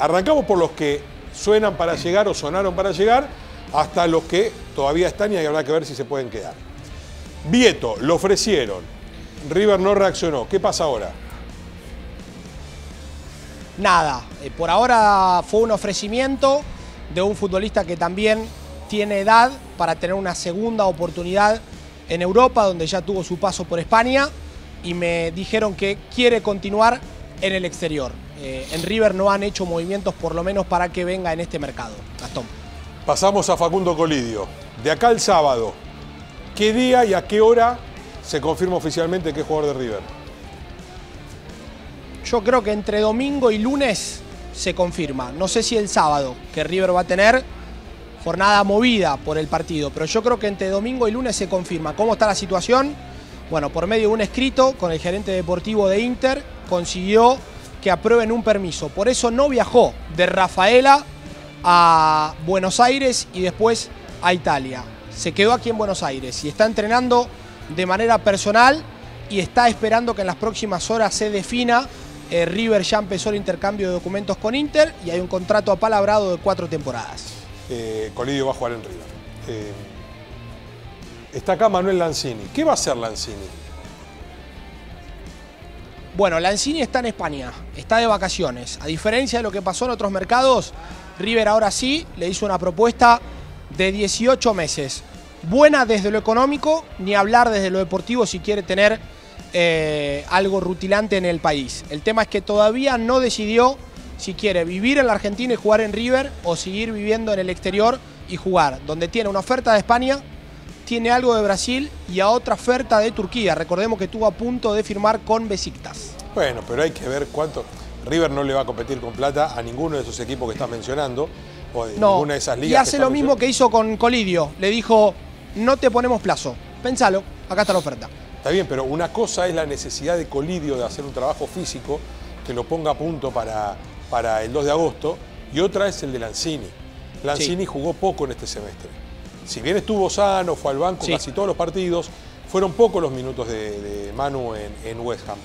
Arrancamos por los que suenan para llegar o sonaron para llegar, hasta los que todavía están y habrá que ver si se pueden quedar. Vieto, lo ofrecieron. River no reaccionó. ¿Qué pasa ahora? Nada. Por ahora fue un ofrecimiento de un futbolista que también tiene edad para tener una segunda oportunidad en Europa, donde ya tuvo su paso por España, y me dijeron que quiere continuar en el exterior. En River no han hecho movimientos, por lo menos para que venga en este mercado. Gastón. Pasamos a Facundo Colidio. De acá al sábado, ¿qué día y a qué hora se confirma oficialmente que es jugador de River? Yo creo que entre domingo y lunes se confirma. No sé si el sábado, que River va a tener jornada movida por el partido, pero yo creo que entre domingo y lunes se confirma. ¿Cómo está la situación? Bueno, por medio de un escrito con el gerente deportivo de Inter, consiguió que aprueben un permiso. Por eso no viajó de Rafaela a Buenos Aires y después a Italia. Se quedó aquí en Buenos Aires y está entrenando de manera personal y está esperando que en las próximas horas se defina. River ya empezó el intercambio de documentos con Inter y hay un contrato apalabrado de 4 temporadas. Colidio va a jugar en River. Está acá Manuel Lanzini. ¿Qué va a hacer Lanzini? Bueno, Lanzini está en España, está de vacaciones. A diferencia de lo que pasó en otros mercados, River ahora sí le hizo una propuesta de 18 meses. Buena desde lo económico, ni hablar desde lo deportivo si quiere tener algo rutilante en el país. El tema es que todavía no decidió si quiere vivir en la Argentina y jugar en River o seguir viviendo en el exterior y jugar, donde tiene una oferta de España, tiene algo de Brasil y a otra oferta de Turquía. Recordemos que estuvo a punto de firmar con Besiktas. Bueno, pero hay que ver cuánto. River no le va a competir con plata a ninguno de esos equipos que estás mencionando. O de no, ninguna de esas ligas. Y hace lo mismo que hizo con Colidio. Le dijo, no te ponemos plazo. Pensalo, acá está la oferta. Está bien, pero una cosa es la necesidad de Colidio de hacer un trabajo físico que lo ponga a punto para el 2 de agosto. Y otra es el de Lanzini. Lanzini jugó poco en este semestre. Si bien estuvo sano, fue al banco casi todos los partidos, fueron pocos los minutos de Manu en West Ham.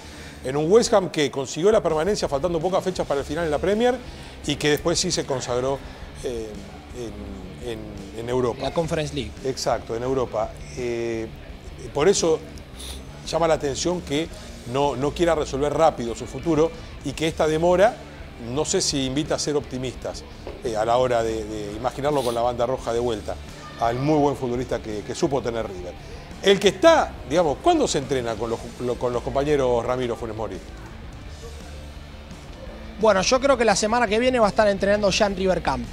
En un West Ham que consiguió la permanencia faltando pocas fechas para el final en la Premier y que después sí se consagró en Europa. La Conference League. Exacto, en Europa. Por eso llama la atención que no quiera resolver rápido su futuro y que esta demora no sé si invita a ser optimistas a la hora de imaginarlo con la banda roja de vuelta. Al muy buen futbolista que supo tener River. El que está, digamos, ¿cuándo se entrena con los compañeros Ramiro Funes Mori? Bueno, yo creo que la semana que viene va a estar entrenando ya en River Camp.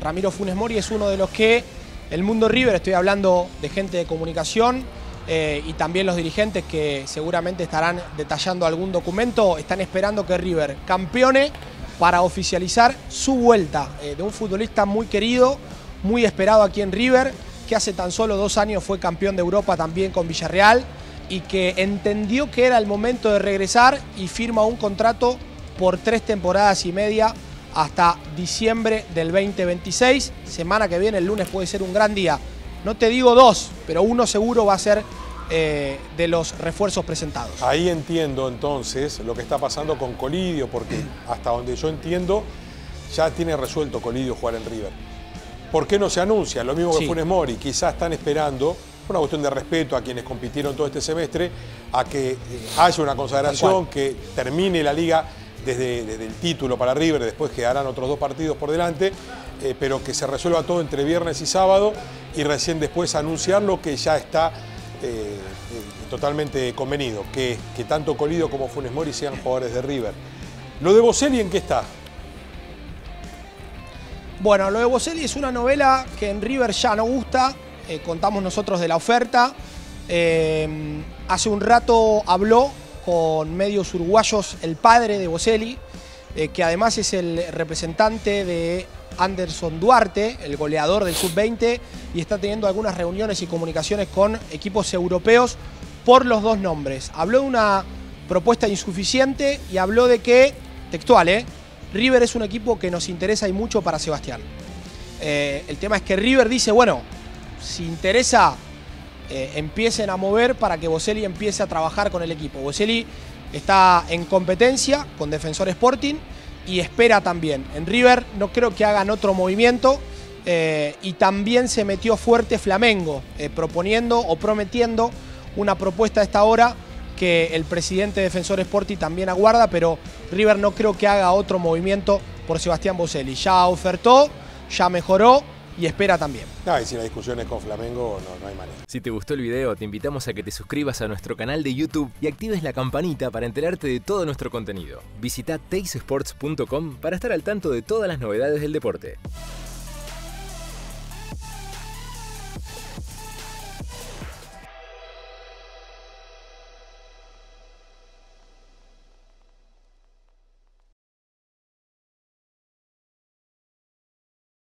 Ramiro Funes Mori es uno de los que el mundo River, estoy hablando de gente de comunicación y también los dirigentes que seguramente estarán detallando algún documento, están esperando que River campeone para oficializar su vuelta de un futbolista muy querido, muy esperado aquí en River, que hace tan solo 2 años fue campeón de Europa también con Villarreal y que entendió que era el momento de regresar y firma un contrato por 3 temporadas y media hasta diciembre del 2026. Semana que viene, el lunes, puede ser un gran día. No te digo 2, pero uno seguro va a ser de los refuerzos presentados. Ahí entiendo entonces lo que está pasando con Colidio, porque hasta donde yo entiendo ya tiene resuelto Colidio jugar en River. ¿Por qué no se anuncia? Lo mismo que Funes Mori. Quizás están esperando, por una cuestión de respeto a quienes compitieron todo este semestre, a que haya una consagración, que termine la liga desde el título para River, después quedarán otros 2 partidos por delante, pero que se resuelva todo entre viernes y sábado y recién después anunciar lo que ya está totalmente convenido, que tanto Colidio como Funes Mori sean jugadores de River. ¿Lo de Boselli en qué está? Bueno, lo de Boselli es una novela que en River ya no gusta, contamos nosotros de la oferta. Hace un rato habló con medios uruguayos el padre de Boselli, que además es el representante de Anderson Duarte, el goleador del Sub-20, y está teniendo algunas reuniones y comunicaciones con equipos europeos por los 2 nombres. Habló de una propuesta insuficiente y habló de que, textual, River es un equipo que nos interesa y mucho para Sebastián. El tema es que River dice, bueno, si interesa, empiecen a mover para que Boselli empiece a trabajar con el equipo. Boselli está en competencia con Defensor Sporting y espera también. En River no creo que hagan otro movimiento y también se metió fuerte Flamengo, proponiendo o prometiendo una propuesta a esta hora que el presidente de Defensor Sporting también aguarda, pero River no creo que haga otro movimiento por Sebastián Boselli. Ya ofertó, ya mejoró y espera también. No, y si la discusión es con Flamengo, no hay manera. Si te gustó el video, te invitamos a que te suscribas a nuestro canal de YouTube y actives la campanita para enterarte de todo nuestro contenido. Visita tycsports.com para estar al tanto de todas las novedades del deporte.